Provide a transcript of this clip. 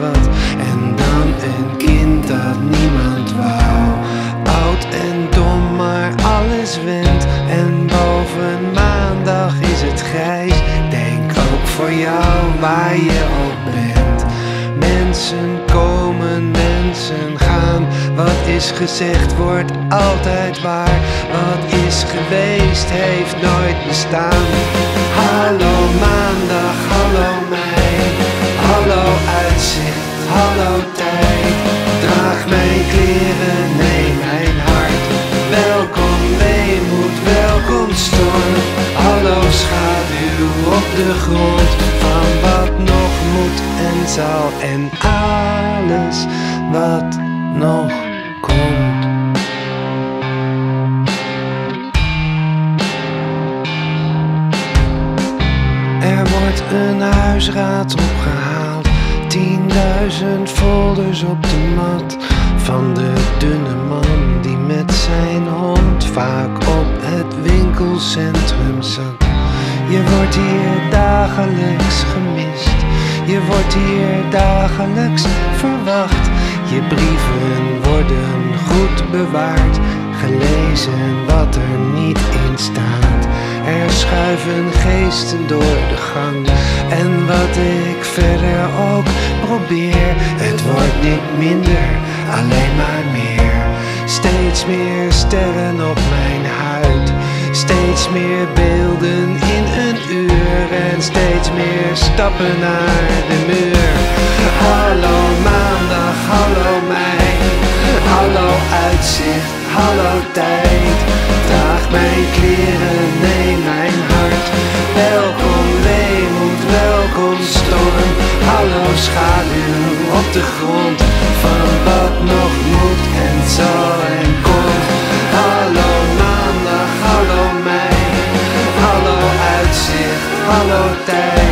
wat. En dan een kind dat niemand wou. Oud en dom, maar alles wint. En boven maandag is het grijs. Denk ook voor jou waar je ook bent. Mensen komen, mensen gaan. Wat is gezegd wordt altijd waar. Wat is geweest heeft nooit bestaan. Hallo maandag, hallo mij. Hallo uitzicht, hallo tijd. Draag mijn kleren, neem mijn hart. Welkom weemoed, welkom storm. Hallo schaduw op de grond. Van wat nog moet en zal en alles wat nog komt. Er wordt een huisraad opgehaald, 10.000 folders op de mat. Van de dunne man die met zijn hond vaak op het winkelcentrum zat. Je wordt hier dagelijks gemist, je wordt hier dagelijks verwacht. Je brieven worden goed bewaard, gelezen wat er niet in staat. Er schuiven geesten door de gang. En wat ik verder ook probeer, het wordt niet minder, alleen maar meer. Steeds meer sterren op mijn huid, steeds meer beelden in een uur. En steeds meer stappen naar de muur. Hallo maandag, hallo mij. Hallo uitzicht, hallo tijd. Draag mijn kleren, neem mijn hart. Welkom weemoed, welkom storm. Hallo schaduw op de grond. Van wat nog moet en zal en komt. Hallo maandag, hallo mij. Hallo uitzicht, hallo tijd.